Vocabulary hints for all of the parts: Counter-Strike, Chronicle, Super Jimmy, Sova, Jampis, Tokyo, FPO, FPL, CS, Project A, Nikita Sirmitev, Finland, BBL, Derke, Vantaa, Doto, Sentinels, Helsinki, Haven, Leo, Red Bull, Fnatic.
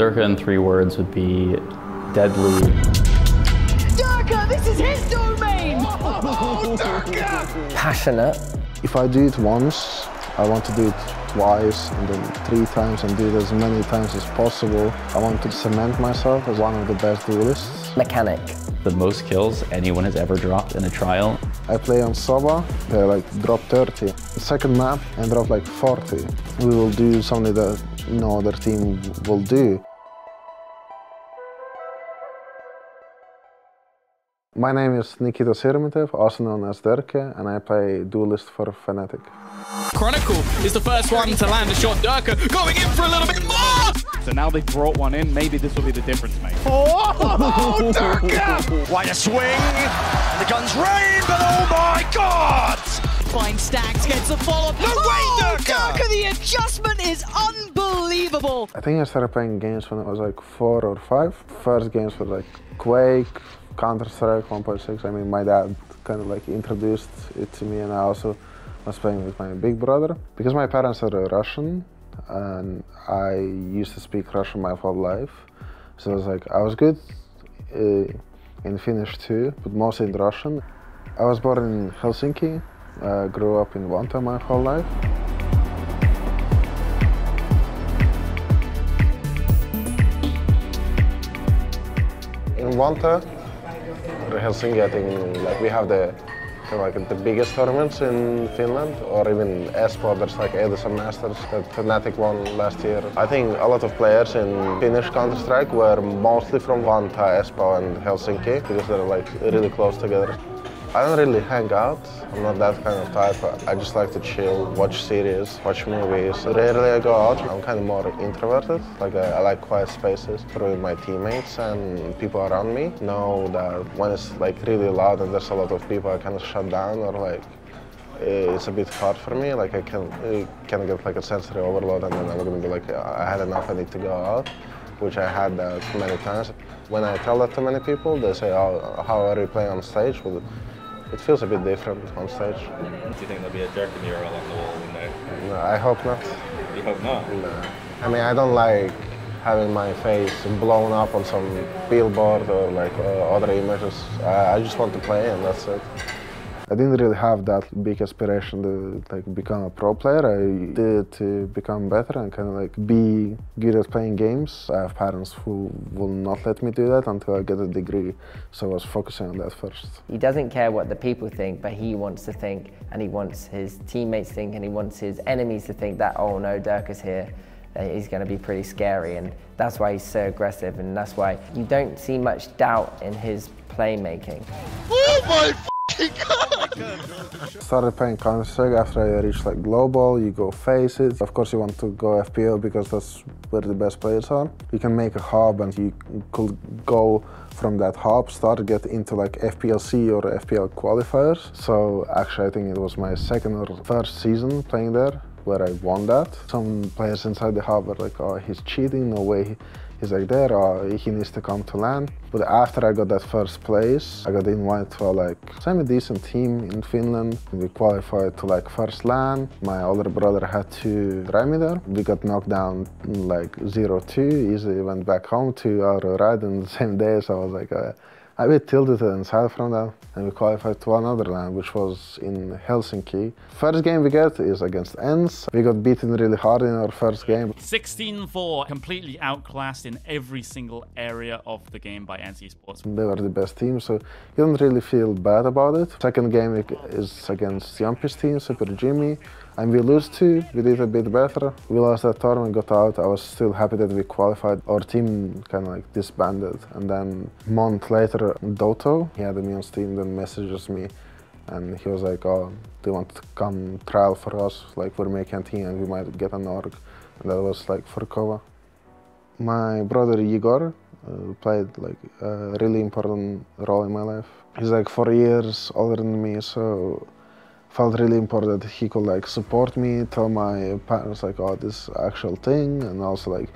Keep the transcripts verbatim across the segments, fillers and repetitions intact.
Derke in three words would be deadly. Derke, this is his domain! Oh, Derke! Passionate. If I do it once, I want to do it twice and then three times and do it as many times as possible. I want to cement myself as one of the best duelists. Mechanic. The most kills anyone has ever dropped in a trial. I play on Sova, they like drop thirty. The second map and drop like forty. We will do something that no other team will do. My name is Nikita Sirmitev, also known as Derke, and I play duelist for Fnatic. Chronicle is the first one to land a shot. Derke going in for a little bit more! So now they've brought one in, maybe this will be the difference, mate. Oh, oh Derke! Wide a swing, the guns rain, but oh my god! Fine Stacks gets a follow-up. No oh, way, Derke! Derke, the adjustment is unbelievable! I think I started playing games when I was like four or five. First games were like Quake, Counter-Strike one point six, I mean, my dad kind of like introduced it to me, and I also was playing with my big brother. Because my parents are Russian, and I used to speak Russian my whole life, so I was like, I was good uh, in Finnish too, but mostly in Russian. I was born in Helsinki, uh, grew up in Vantaa my whole life. In Vantaa, Helsinki, I think like we have the kind of like the biggest tournaments in Finland, or even Espoo. There's like ENCE Masters that Fnatic won last year. I think a lot of players in Finnish Counter-Strike were mostly from Vantaa, Espoo, and Helsinki because they're like really close together. I don't really hang out. I'm not that kind of type. I just like to chill, watch series, watch movies. Rarely I go out. I'm kind of more introverted. Like I, I like quiet spaces. Probably my teammates and people around me know that when it's like really loud and there's a lot of people, I kind of shut down, or like it's a bit hard for me. Like I can kind of get like a sensory overload, and then I'm gonna be like, I had enough. I need to go out, which I had that many times. When I tell that to many people, they say, "Oh, how are you playing on stage?" Well, it feels a bit different on stage. Do you think there'll be a Derke mirror along the wall one day? No, I hope not. You hope not? No. I mean, I don't like having my face blown up on some billboard or like uh, other images. I, I just want to play, and that's it. I didn't really have that big aspiration to like become a pro player. I did to become better and kind of like be good at playing games. I have parents who will not let me do that until I get a degree, so I was focusing on that first. He doesn't care what the people think, but he wants to think, and he wants his teammates to think, and he wants his enemies to think that, oh no, Derke's here. He's going to be pretty scary, and that's why he's so aggressive, and that's why you don't see much doubt in his playmaking. Oh my fucking god! Started playing Counter-Strike after I reached like global. You go face it. Of course you want to go F P O because that's where the best players are. You can make a hub, and you could go from that hub, start get into like F P L C or F P L qualifiers. So actually I think it was my second or first season playing there where I won that. Some players inside the hub were like, oh, he's cheating, no way. He's like there, or he needs to come to land. But after I got that first place, I got invited to a like semi-decent team in Finland. We qualified to like first land. My older brother had to drive me there. We got knocked down like zero two, easily went back home to our ride on the same day. So I was like, uh, I bit tilted inside from that, and we qualified to another land, which was in Helsinki. First game we get is against ENCE. We got beaten really hard in our first game. sixteen four, completely outclassed in every single area of the game by ENCE Esports. They were the best team, so you don't really feel bad about it. Second game is against Jampis team, Super Jimmy, and we lose two. We did a bit better. We lost that tournament, got out. I was still happy that we qualified. Our team kind of like disbanded, and then a month later, Doto, he had me on Steam, then messages me, and he was like, oh, do you want to come trial for us? Like, we're making a team and we might get an org. And that was like for Kova. My brother Igor uh, played like a really important role in my life. He's like four years older than me, so felt really important that he could like support me, tell my parents like, oh, this actual thing, and also like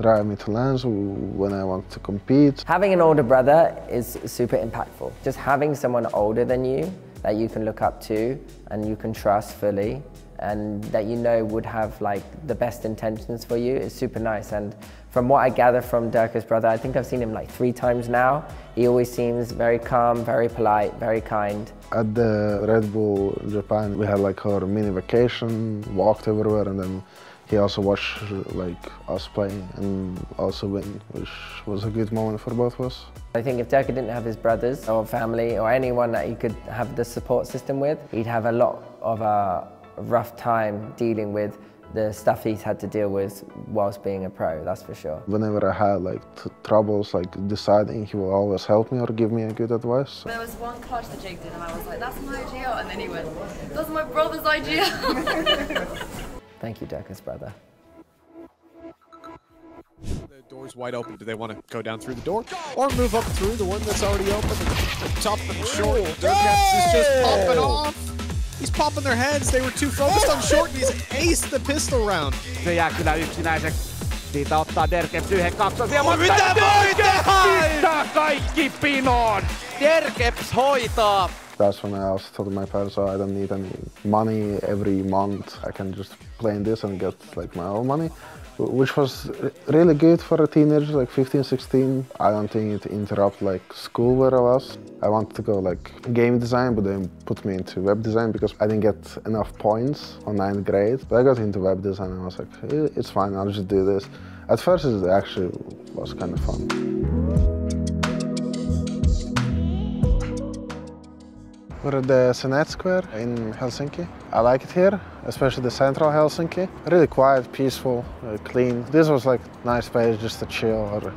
drive me to lands when I want to compete. Having an older brother is super impactful. Just having someone older than you that you can look up to and you can trust fully, and that you know would have like the best intentions for you is super nice. And From what I gather from Derke's brother, I think I've seen him like three times now. He always seems very calm, very polite, very kind. At the Red Bull Japan, we had like our mini vacation, walked everywhere, and then he also watched like us play and also win, which was a good moment for both of us. I think if Derke didn't have his brothers or family or anyone that he could have the support system with, he'd have a lot of a rough time dealing with the stuff he's had to deal with whilst being a pro, that's for sure. Whenever I had like troubles, like deciding, he will always help me or give me a good advice. So. There was one clutch that Jake did and I was like, that's my idea, and then he went, that's my brother's idea. Thank you, Derke's brother. The door's wide open. Do they want to go down through the door or move up through the one that's already open? The top of the short, Derke is just popping off. He's popping their heads. They were too focused on short, and he's aced the pistol round. Se jää kyllä yksinäiseksi. Siitä ottaa Derke yhden kaksosia, mutta Derke pistää kaikki pinoon. Derke hoitaa. That's when I also told my parents, oh, I don't need any money every month. I can just play in this and get like my own money, which was really good for a teenager, like fifteen, sixteen. I don't think it interrupted like school where I was. I wanted to go like game design, but they put me into web design because I didn't get enough points on ninth grade. But I got into web design and I was like, it's fine, I'll just do this. At first it actually was kind of fun. We're at the Senate Square in Helsinki. I like it here, especially the central Helsinki. Really quiet, peaceful, uh, clean. This was like a nice place just to chill or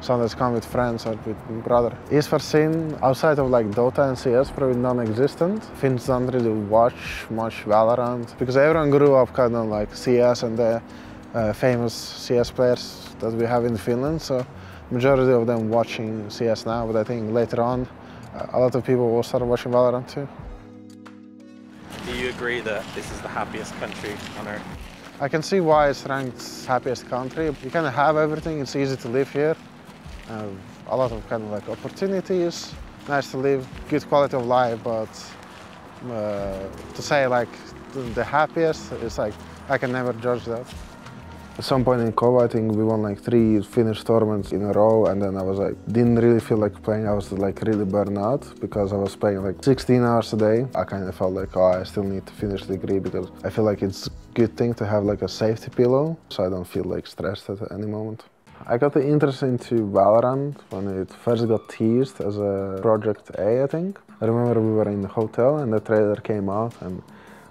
sometimes come with friends or with my brother. Esport scene outside of like Dota and C S probably non-existent. Finns don't really watch much Valorant because everyone grew up kind of like C S and the uh, famous C S players that we have in Finland. So majority of them watching C S now, but I think later on a lot of people will start watching Valorant too. Do you agree that this is the happiest country on Earth? I can see why it's ranked happiest country. You kind of have everything, it's easy to live here. Uh, a lot of kind of like opportunities, nice to live, good quality of life, but uh, to say like the happiest, it's like, I can never judge that. At some point in Kova, I think we won like three Finnish tournaments in a row, and then I was like, didn't really feel like playing. I was like really burned out because I was playing like sixteen hours a day. I kind of felt like, oh, I still need to finish the degree because I feel like it's a good thing to have like a safety pillow, so I don't feel like stressed at any moment. I got the interest into Valorant when it first got teased as a Project A, I think. I remember we were in the hotel and the trailer came out, and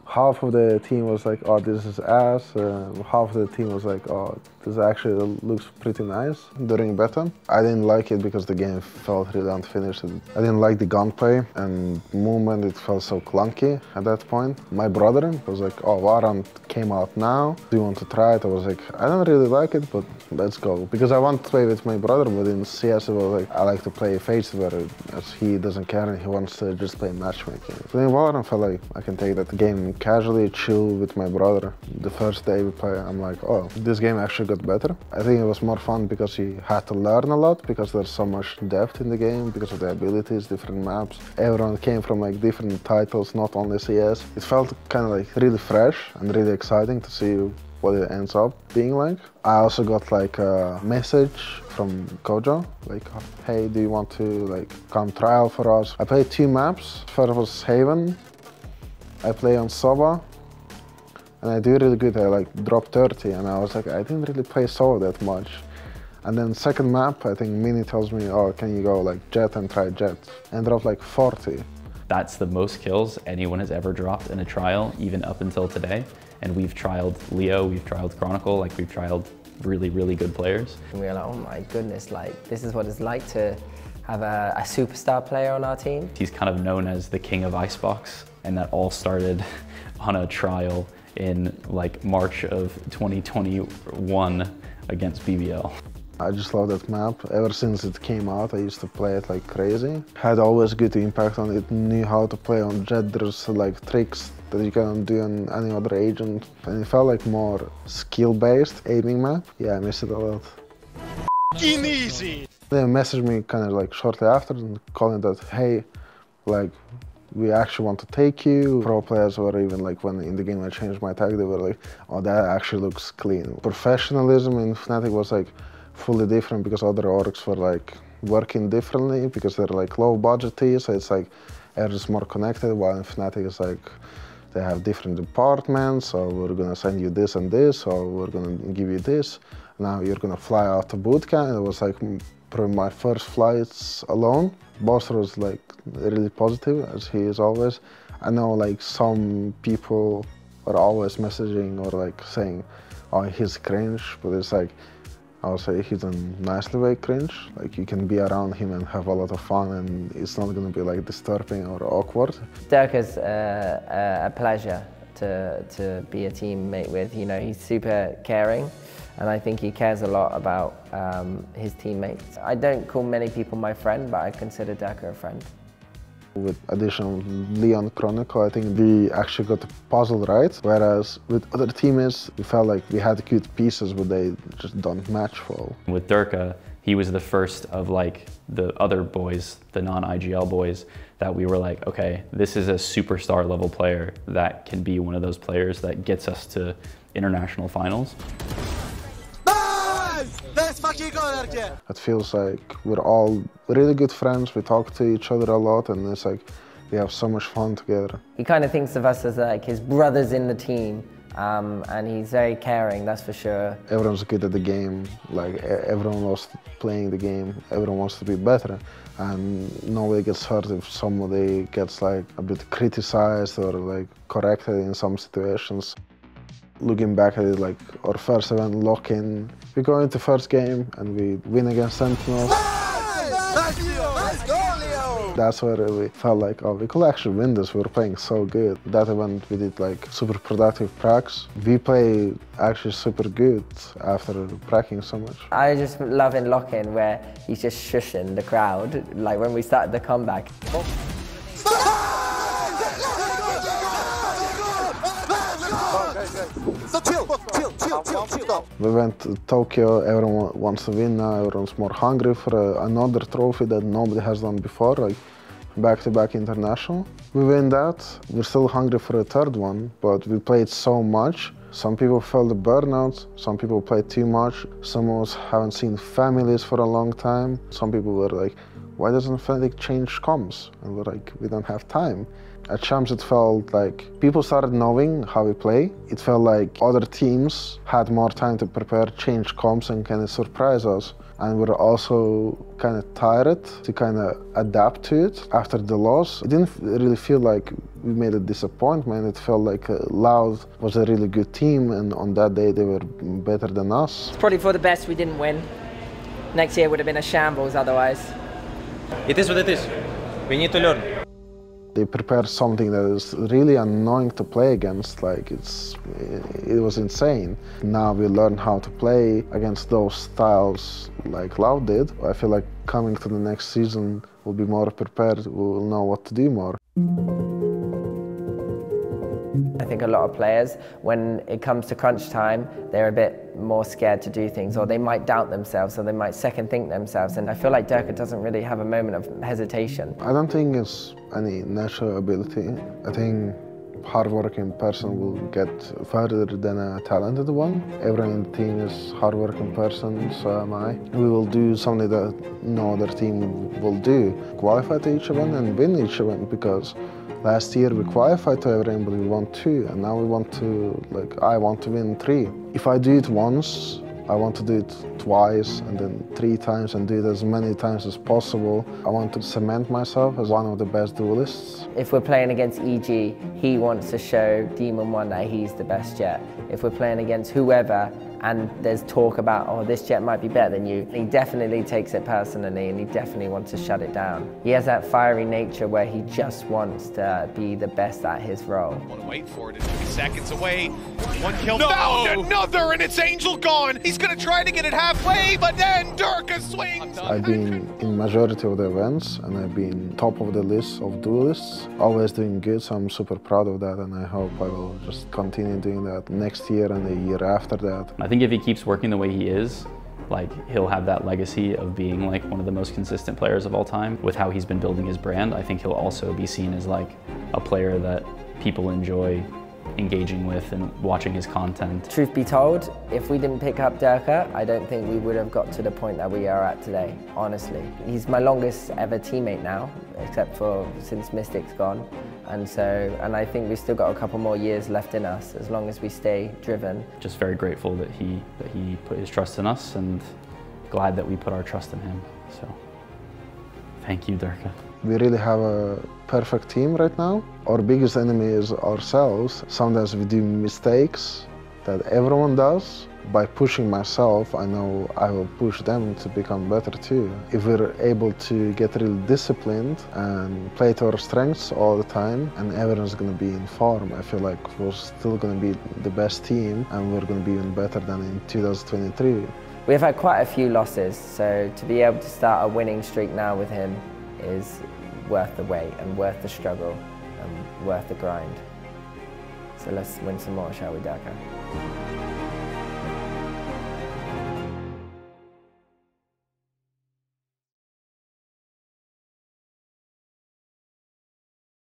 half of the team was like, oh, this is ass. Uh, half of the team was like, oh, this actually looks pretty nice during beta. I didn't like it because the game felt really unfinished. I didn't like the gunplay and movement. It felt so clunky at that point. My brother was like, oh, Valorant came out now. Do you want to try it? I was like, I don't really like it, but let's go. Because I want to play with my brother, but in C S, it was like, I like to play face where as he doesn't care and he wants to just play matchmaking. But in Valorant, I felt like I can take that game casually, chill with my brother. The first day we play, I'm like, oh, this game actually got better. I think it was more fun because you had to learn a lot because there's so much depth in the game because of the abilities, different maps. Everyone came from like different titles, not only C S. It felt kind of like really fresh and really exciting to see what it ends up being like. I also got like a message from Kojo, like, hey, do you want to like come trial for us? I played two maps. First was Haven. I play on Sova, and I do really good. I like drop thirty, and I was like, I didn't really play Sova that much. And then second map, I think Mini tells me, oh, can you go like Jett and try Jett? And drop like forty. That's the most kills anyone has ever dropped in a trial, even up until today. And we've trialed Leo, we've trialed Chronicle, like we've trialed really, really good players. And we were like, oh my goodness, like this is what it's like to have a, a superstar player on our team. He's kind of known as the king of Icebox. And that all started on a trial in like March of twenty twenty-one against B B L. I just love that map. Ever since it came out, I used to play it like crazy. Had always good impact on it, knew how to play on Jett. There's like tricks that you can't do on any other agent. And it felt like more skill-based aiming map. Yeah, I miss it a lot. In easy! They messaged me kind of like shortly after and calling that, hey, like, we actually want to take you. Pro players were even like, when in the game I changed my tag, they were like, oh, that actually looks clean. Professionalism in Fnatic was like, fully different because other orgs were like working differently because they're like low budgety, so it's like everything's more connected, while in Fnatic is like they have different departments, so we're gonna send you this and this, or we're gonna give you this. Now you're gonna fly out to bootcamp. It was like probably my first flights alone. Boss was like really positive, as he is always. I know like some people are always messaging or like saying, oh, he's cringe, but it's like, I'll say he's a nicely way cringe. Like you can be around him and have a lot of fun and it's not gonna be like disturbing or awkward. Derke is uh, a pleasure to, to be a teammate with. You know, he's super caring and I think he cares a lot about um, his teammates. I don't call many people my friend, but I consider Derke a friend. With addition of Leo and Chronicle, I think we actually got the puzzle right. Whereas with other teammates, we felt like we had cute pieces, but they just don't match well. With Derke, he was the first of like the other boys, the non I G L boys, that we were like, okay, this is a superstar level player that can be one of those players that gets us to international finals. Let's fucking go, Derke! It feels like we're all really good friends, we talk to each other a lot, and it's like we have so much fun together. He kind of thinks of us as like his brothers in the team, um, and he's very caring, that's for sure. Everyone's good at the game, like everyone loves playing the game, everyone wants to be better, and nobody gets hurt if somebody gets like a bit criticized or like corrected in some situations. Looking back at it, like our first event, lock-in, we go into first game and we win against Sentinels. Let's go, let's go, Leo! That's where we felt like, oh, we could actually win this, we were playing so good. That event we did like super productive pracs. We play actually super good after pracking so much. I just love in lock-in where he's just shushing the crowd, like when we started the comeback. Oh. We went to Tokyo, everyone wants to win now, everyone's more hungry for another trophy that nobody has done before, like back-to-back international. We win that, we're still hungry for a third one, but we played so much. Some people felt the burnout, some people played too much, some of us haven't seen families for a long time. Some people were like, why doesn't Fnatic change comms? And we're like, we don't have time. At Champs, it felt like people started knowing how we play. It felt like other teams had more time to prepare, change comps, and kind of surprise us. And we're also kind of tired to kind of adapt to it. After the loss, it didn't really feel like we made a disappointment. It felt like Loud was a really good team, and on that day, they were better than us. It's probably for the best we didn't win. Next year would have been a shambles otherwise. It is what it is. We need to learn. They prepared something that is really annoying to play against, like it's, it was insane. Now we learn how to play against those styles like Loud did. I feel like coming to the next season, we'll be more prepared, we'll know what to do more. I think a lot of players, when it comes to crunch time, they're a bit more scared to do things, or they might doubt themselves, or they might second think themselves, and I feel like Derke doesn't really have a moment of hesitation. I don't think it's any natural ability. I think hard-working person will get further than a talented one. Everyone in the team is hard-working person, so am I. We will do something that no other team will do. Qualify to each event and win each event, because last year we qualified to everything, but we won two, and now we want to, like, I want to win three. If I do it once, I want to do it twice, and then three times, and do it as many times as possible. I want to cement myself as one of the best duelists. If we're playing against E G, he wants to show Demon One that he's the best Jett. If we're playing against whoever, and there's talk about, oh, this Jett might be better than you, he definitely takes it personally and he definitely wants to shut it down. He has that fiery nature where he just wants to be the best at his role. I want to wait for it, it's seconds away. One kill, no! Found another, and it's Angel gone. He's going to try to get it halfway, but then Derke swings. I've been in majority of the events and I've been top of the list of duelists. Always doing good, so I'm super proud of that and I hope I will just continue doing that next year and the year after that. I think if he keeps working the way he is, like he'll have that legacy of being like one of the most consistent players of all time. With how he's been building his brand, I think he'll also be seen as like a player that people enjoy engaging with and watching his content. Truth be told, if we didn't pick up Derke, I don't think we would have got to the point that we are at today, honestly. He's my longest ever teammate now, except for since Mystic's gone. And so, and I think we've still got a couple more years left in us, as long as we stay driven. Just very grateful that he, that he put his trust in us, and glad that we put our trust in him. So, thank you, Derke. We really have a perfect team right now. Our biggest enemy is ourselves. Sometimes we do mistakes that everyone does. By pushing myself, I know I will push them to become better too. If we're able to get really disciplined and play to our strengths all the time, and everyone's going to be in form, I feel like we're still going to be the best team, and we're going to be even better than in two thousand twenty-three. We've had quite a few losses, so to be able to start a winning streak now with him is worth the wait and worth the struggle and worth the grind. So let's win some more, shall we, Derke?